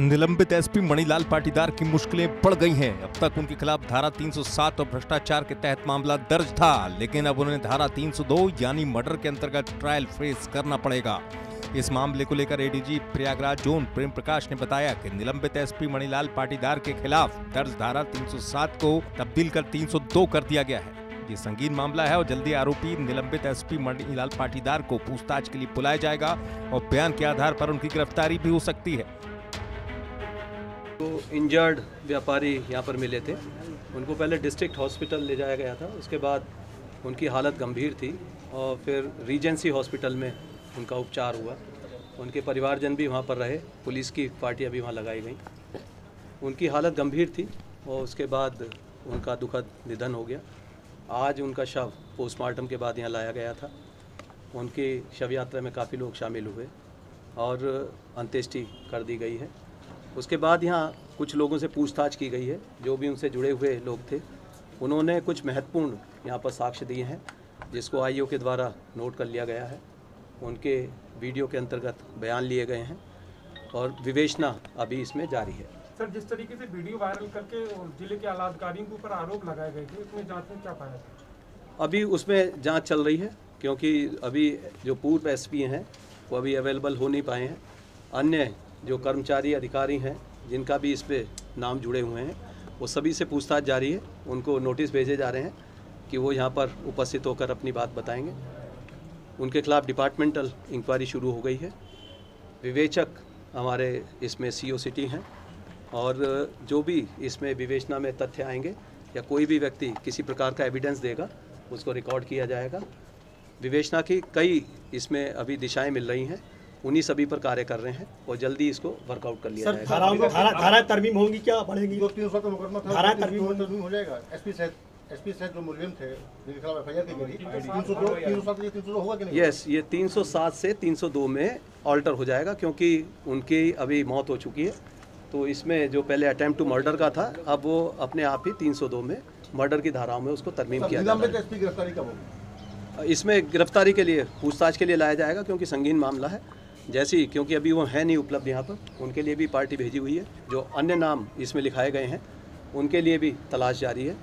निलंबित एसपी मणिलाल पाटीदार की मुश्किलें बढ़ गई हैं। अब तक उनके खिलाफ धारा 307 और भ्रष्टाचार के तहत मामला दर्ज था, लेकिन अब उन्हें धारा 302 यानी मर्डर के अंतर्गत ट्रायल फेस करना पड़ेगा। इस मामले को लेकर एडीजी प्रयागराज जोन प्रेम प्रकाश ने बताया कि निलंबित एसपी मणिलाल पाटीदार के खिलाफ दर्ज धारा 307 को तब्दील कर 302 कर दिया गया है। ये संगीन मामला है और जल्दी आरोपी निलंबित एसपी मणिलाल पाटीदार को पूछताछ के लिए बुलाया जाएगा और बयान के आधार पर उनकी गिरफ्तारी भी हो सकती है। तो इंजर्ड व्यापारी यहाँ पर मिले थे, उनको पहले डिस्ट्रिक्ट हॉस्पिटल ले जाया गया था, उसके बाद उनकी हालत गंभीर थी और फिर रीजेंसी हॉस्पिटल में उनका उपचार हुआ। उनके परिवारजन भी वहाँ पर रहे, पुलिस की पार्टियाँ भी वहाँ लगाई गई। उनकी हालत गंभीर थी और उसके बाद उनका दुखद निधन हो गया। आज उनका शव पोस्टमार्टम के बाद यहाँ लाया गया था। उनकी शव यात्रा में काफ़ी लोग शामिल हुए और अंत्येष्टि कर दी गई है। उसके बाद यहाँ कुछ लोगों से पूछताछ की गई है, जो भी उनसे जुड़े हुए लोग थे। उन्होंने कुछ महत्वपूर्ण यहाँ पर साक्ष्य दिए हैं, जिसको आईओ के द्वारा नोट कर लिया गया है। उनके वीडियो के अंतर्गत बयान लिए गए हैं और विवेचना अभी इसमें जारी है। सर, जिस तरीके से वीडियो वायरल करके जिले के आला अधिकारियों के ऊपर आरोप लगाए गए थे, उसमें जाँच में क्या पाया था? अभी उसमें जाँच चल रही है, क्योंकि अभी जो पूर्व एसपी हैं वो अभी अवेलेबल हो नहीं पाए हैं। अन्य जो कर्मचारी अधिकारी हैं जिनका भी इस पे नाम जुड़े हुए हैं, वो सभी से पूछताछ जारी है। उनको नोटिस भेजे जा रहे हैं कि वो यहाँ पर उपस्थित होकर अपनी बात बताएंगे। उनके खिलाफ डिपार्टमेंटल इंक्वायरी शुरू हो गई है। विवेचक हमारे इसमें सीओ सिटी हैं और जो भी इसमें विवेचना में तथ्य आएंगे या कोई भी व्यक्ति किसी प्रकार का एविडेंस देगा, उसको रिकॉर्ड किया जाएगा। विवेचना की कई इसमें अभी दिशाएँ मिल रही हैं, उन्हीं सभी पर कार्य कर रहे हैं और जल्दी इसको वर्कआउट कर लिया जाएगा। धारा तरमीम होगी क्या? बढ़ेगी। धारा तरमीम हो जाएगा। एसपी सहित जो मुलजिम थे जिनके खिलाफ एफआईआर की गई, 302 होगा कि नहीं? यस, ये 307 से 302 में ऑल्टर हो जाएगा, क्योंकि उनकी अभी मौत हो चुकी है। तो इसमें जो पहले अटेम्प्ट टू मर्डर का था, अब वो अपने आप ही 302 में मर्डर की धाराओं में उसको तरमीम किया जाएगा। इसमें गिरफ्तारी के लिए पूछताछ के लिए लाया जाएगा, क्योंकि संगीन मामला है। जैसी क्योंकि अभी वो है नहीं उपलब्ध यहाँ पर, उनके लिए भी पार्टी भेजी हुई है। जो अन्य नाम इसमें लिखाए गए हैं, उनके लिए भी तलाश जारी है।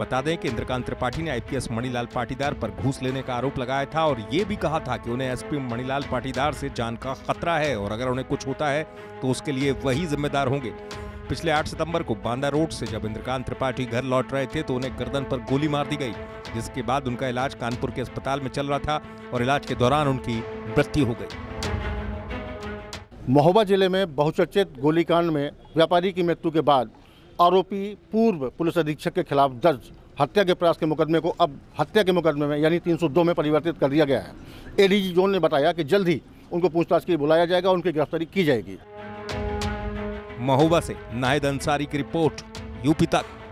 बता दें कि इंद्रकांत त्रिपाठी ने आईपीएस मणिलाल पाटीदार पर घूस लेने का आरोप लगाया था और ये भी कहा था कि उन्हें एसपी मणिलाल पाटीदार से जान का खतरा है और अगर उन्हें कुछ होता है तो उसके लिए वही जिम्मेदार होंगे। पिछले 8 सितंबर को बांदा रोड से जब इंद्रकांत त्रिपाठी घर लौट रहे थे तो उन्हें गर्दन पर गोली मार दी गई, जिसके बाद उनका इलाज कानपुर के अस्पताल में चल रहा था और इलाज के दौरान उनकी मृत्यु हो गई। महोबा जिले में बहुचर्चित गोलीकांड में व्यापारी की मृत्यु के बाद आरोपी पूर्व पुलिस अधीक्षक के खिलाफ दर्ज हत्या के प्रयास के मुकदमे को अब हत्या के मुकदमे में यानी 302 में परिवर्तित कर दिया गया है। एडीजी जोन ने बताया कि जल्द ही उनको पूछताछ के लिए बुलाया जाएगा, उनकी गिरफ्तारी की जाएगी। महोबा से नायद अंसारी की रिपोर्ट, यूपी तक।